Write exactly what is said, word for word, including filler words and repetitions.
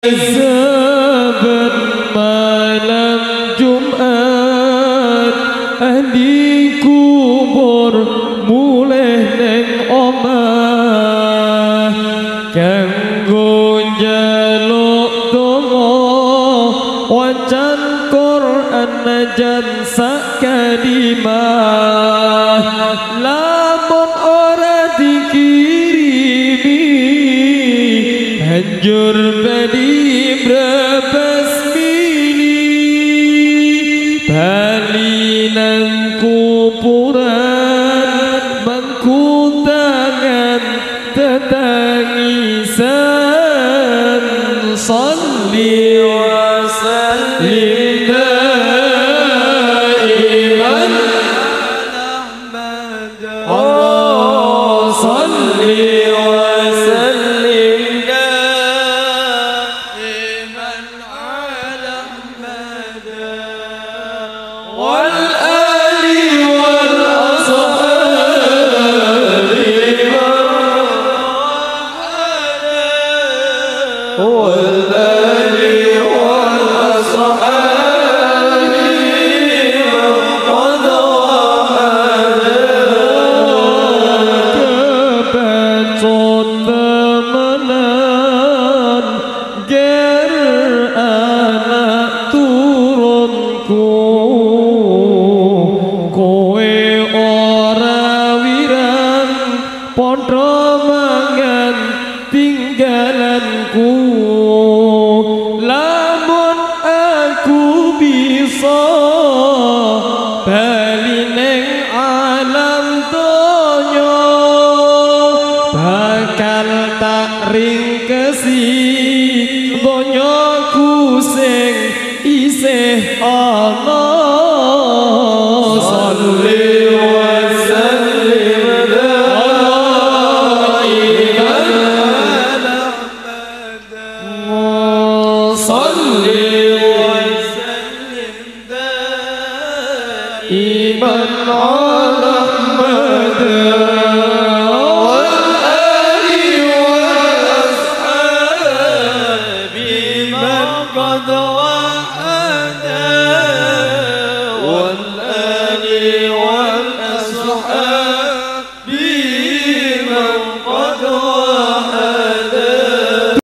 Sabat malam Jumat ahli kubur mulai neng omah kanggo njaluk donga wacan Quran najan sak kalimah lamun ora dikirimi hancur badi iman Allah madad.